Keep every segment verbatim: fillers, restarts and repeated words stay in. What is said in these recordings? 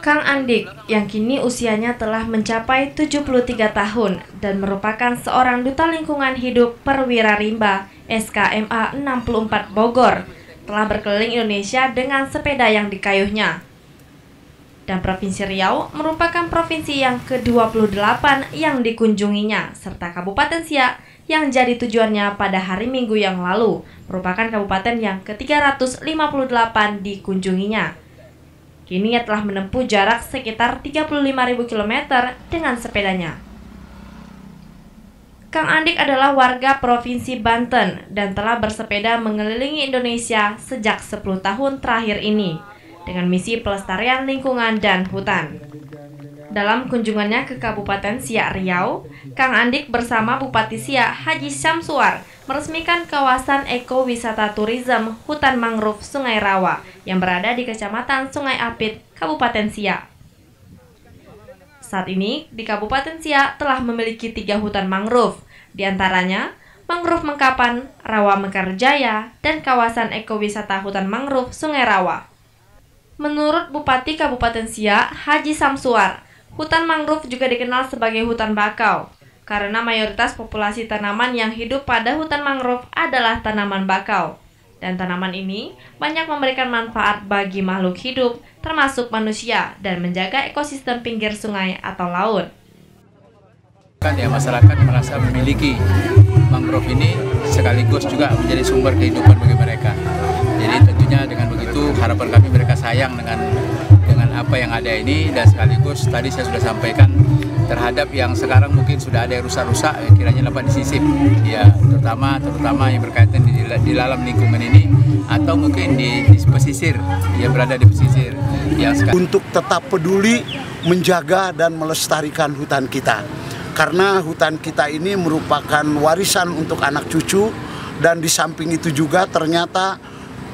Kang Andik yang kini usianya telah mencapai tujuh puluh tiga tahun dan merupakan seorang duta lingkungan hidup perwira rimba S K M A enam puluh empat Bogor telah berkeliling Indonesia dengan sepeda yang dikayuhnya. Dan Provinsi Riau merupakan provinsi yang ke dua puluh delapan yang dikunjunginya, serta Kabupaten Siak yang jadi tujuannya pada hari Minggu yang lalu merupakan kabupaten yang ke tiga ratus lima puluh delapan dikunjunginya. Kini ia telah menempuh jarak sekitar tiga puluh lima ribu kilometer dengan sepedanya. Kang Andik adalah warga Provinsi Banten dan telah bersepeda mengelilingi Indonesia sejak sepuluh tahun terakhir ini dengan misi pelestarian lingkungan dan hutan. Dalam kunjungannya ke Kabupaten Siak Riau, Kang Andik bersama Bupati Siak Haji Syamsuar meresmikan kawasan ekowisata turism hutan mangrove Sungai Rawa yang berada di Kecamatan Sungai Apit, Kabupaten Siak. Saat ini, di Kabupaten Siak telah memiliki tiga hutan mangrove, diantaranya Mangrove Mengkapan, Rawa Mekar Jaya, dan kawasan ekowisata hutan mangrove Sungai Rawa. Menurut Bupati Kabupaten Siak Haji Syamsuar, hutan mangrove juga dikenal sebagai hutan bakau, karena mayoritas populasi tanaman yang hidup pada hutan mangrove adalah tanaman bakau. Dan tanaman ini banyak memberikan manfaat bagi makhluk hidup, termasuk manusia, dan menjaga ekosistem pinggir sungai atau laut. Ya, masyarakat merasa memiliki mangrove ini sekaligus juga menjadi sumber kehidupan bagi mereka. Jadi tentunya dengan begitu harapan kami mereka sayang dengan dengan apa yang ada ini, dan sekaligus tadi saya sudah sampaikan terhadap yang sekarang mungkin sudah ada yang rusak-rusak, kiranya dapat disisip, ya, terutama terutama yang berkaitan di, di dalam lingkungan ini atau mungkin di, di pesisir, yang berada di pesisir. Ya, untuk tetap peduli, menjaga dan melestarikan hutan kita, karena hutan kita ini merupakan warisan untuk anak cucu, dan di samping itu juga ternyata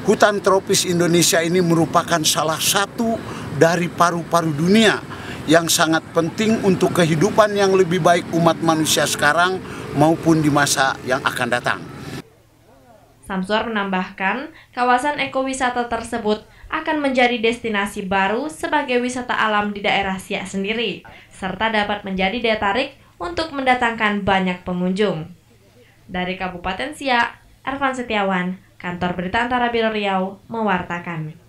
hutan tropis Indonesia ini merupakan salah satu dari paru-paru dunia yang sangat penting untuk kehidupan yang lebih baik umat manusia sekarang maupun di masa yang akan datang. Syamsuar menambahkan, kawasan ekowisata tersebut akan menjadi destinasi baru sebagai wisata alam di daerah Siak sendiri, serta dapat menjadi daya tarik untuk mendatangkan banyak pengunjung. Dari Kabupaten Siak, Ervan Setiawan, Kantor Berita Antara Biro Riau, mewartakan.